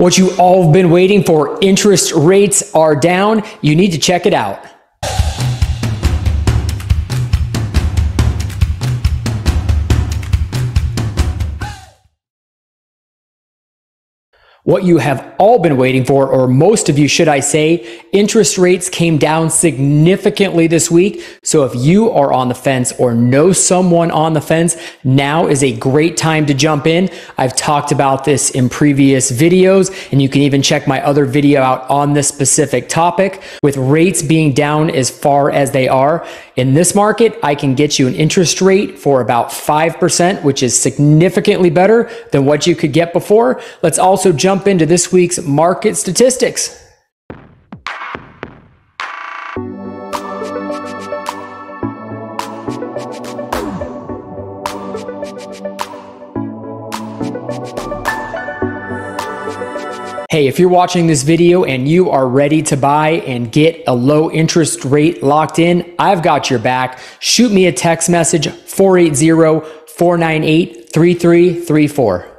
what you all have been waiting for. Interest rates are down. You need to check it out. What you have all been waiting for, or most of you, should I say, interest rates came down significantly this week. So if you are on the fence or know someone on the fence, now is a great time to jump in. I've talked about this in previous videos, and you can even check my other video out on this specific topic. With rates being down as far as they are in this market, I can get you an interest rate for about 5%, which is significantly better than what you could get before. Let's also jump into this week's market statistics. Hey, if you're watching this video and you are ready to buy and get a low interest rate locked in, I've got your back. Shoot me a text message, 480-498-3334.